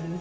Blue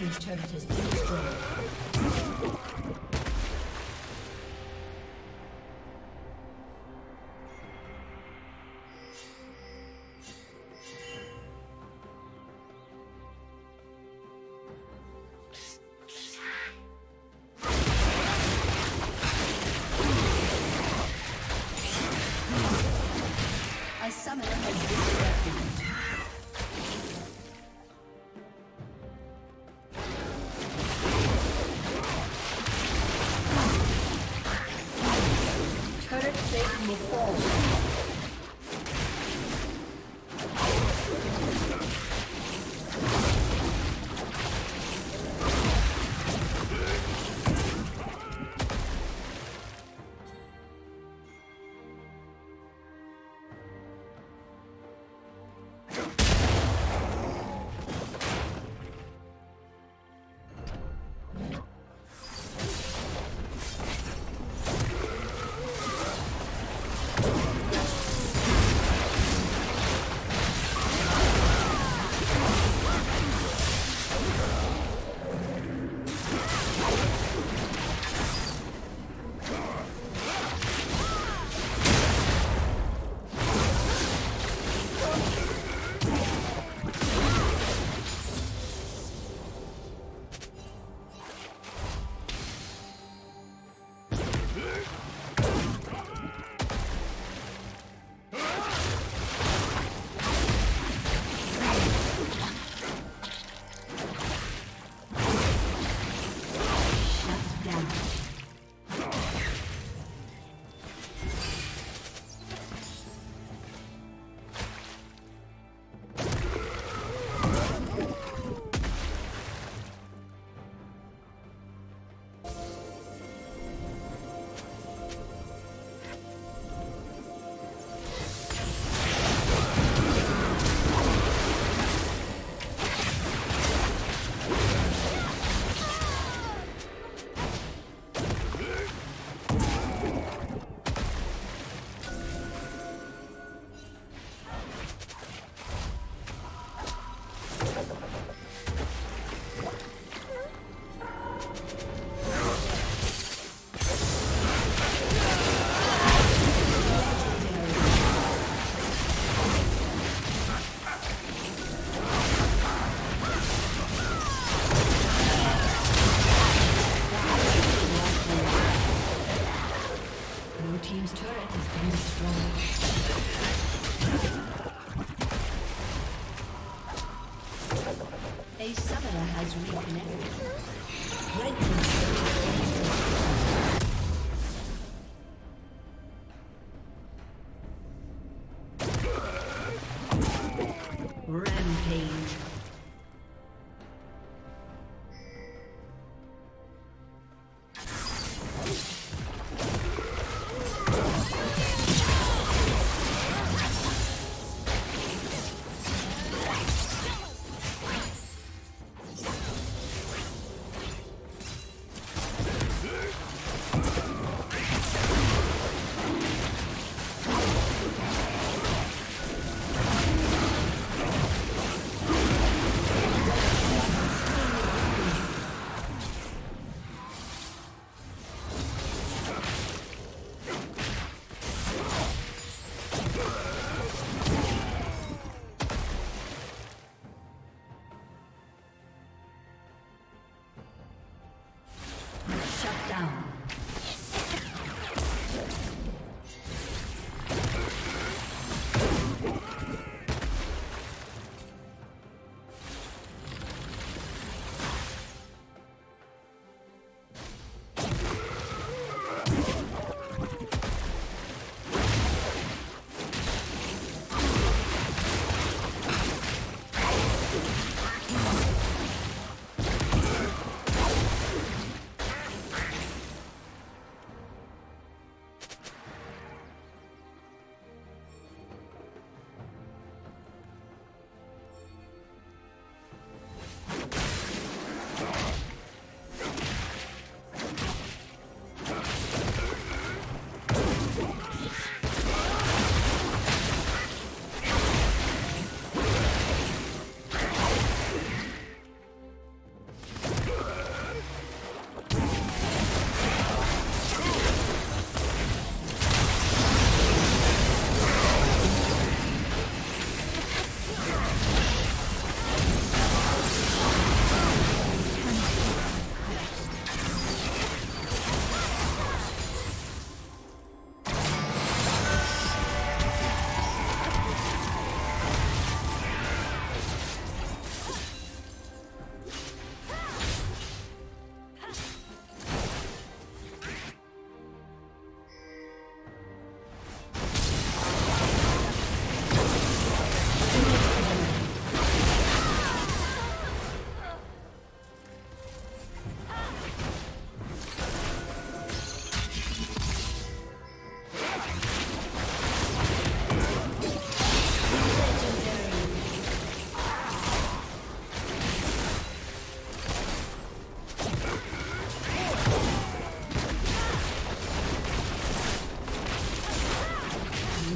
His turret has been destroyed. A summoner has been distracted. Blue team's turret has been destroyed. A summoner has reconnected. Red team's turret.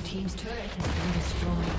Team's turret has been destroyed.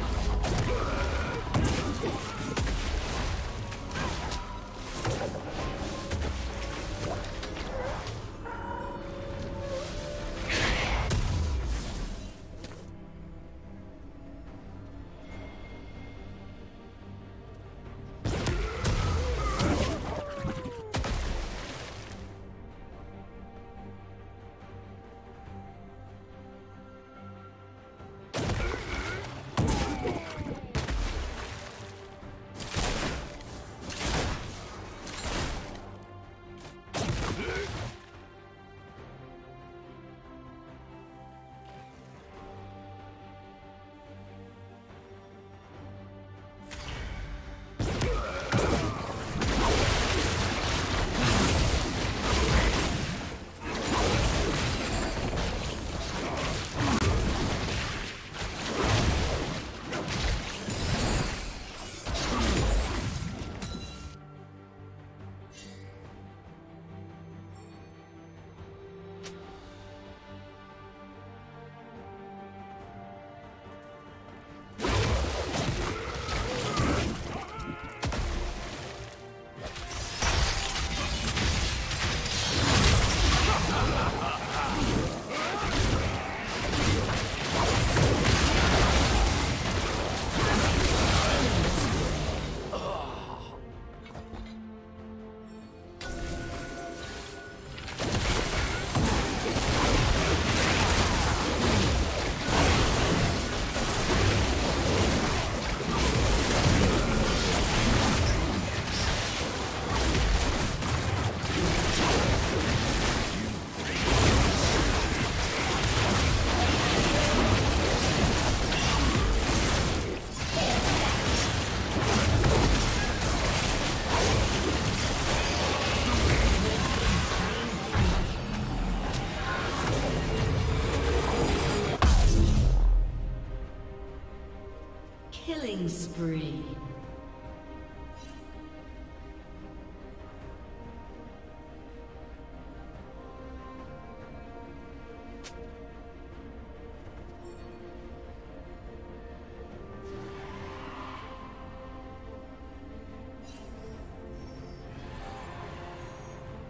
Killing spree.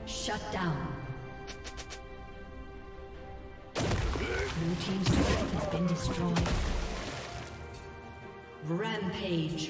Shut down. Blue team's turret has been destroyed. Rampage.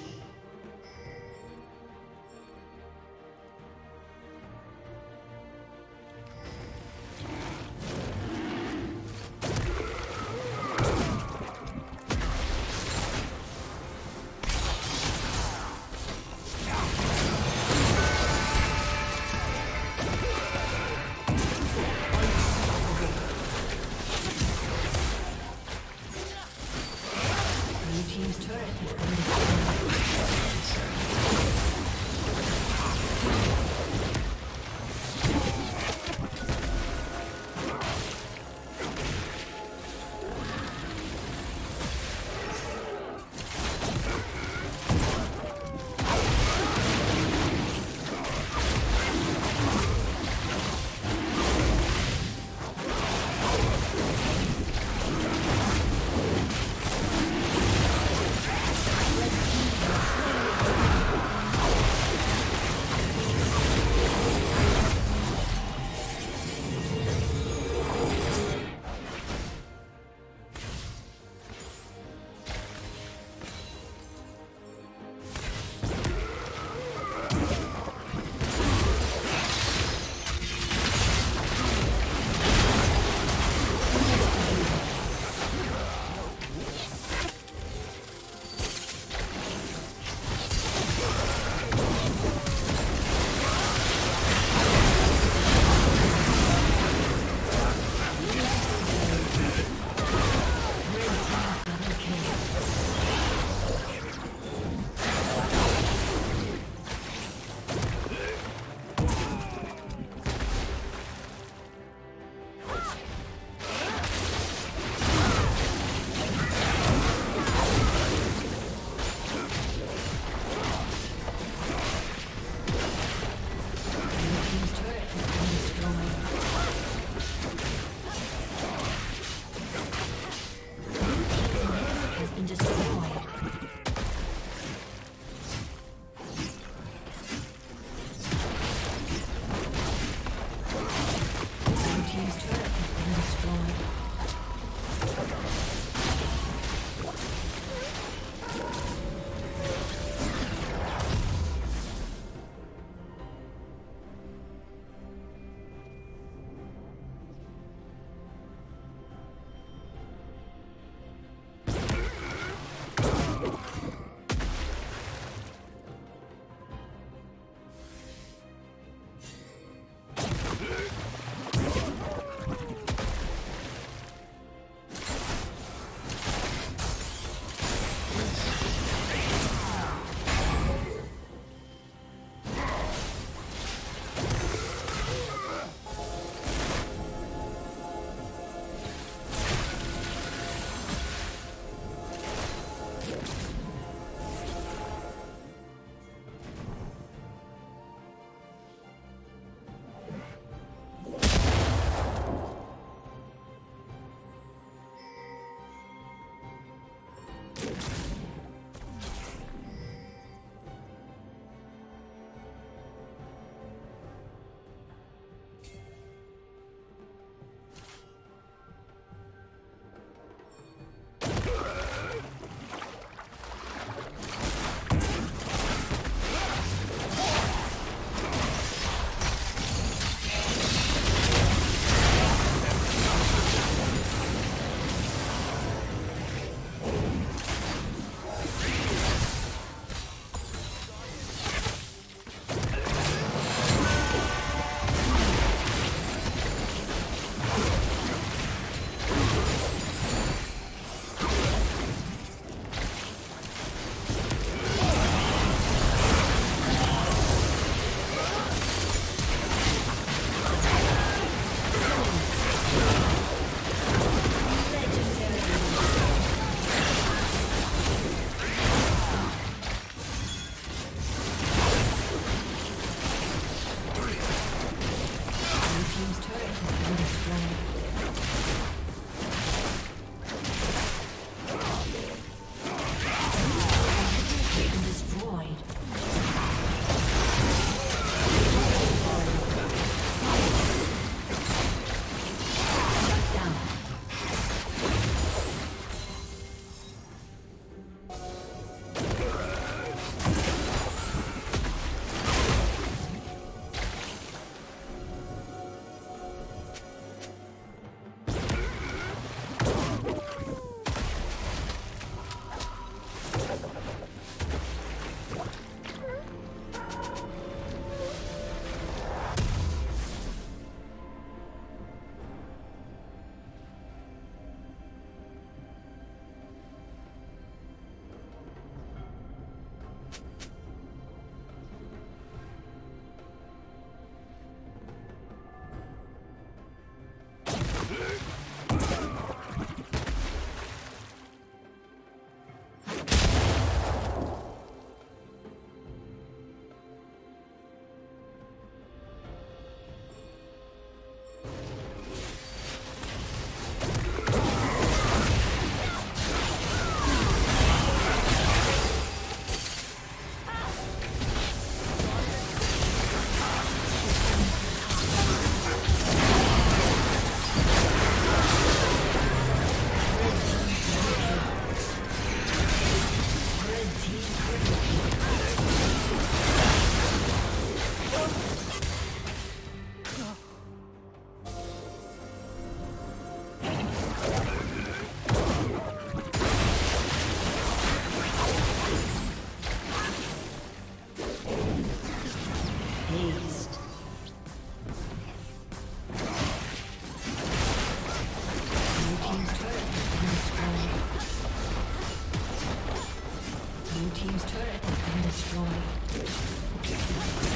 destroyed.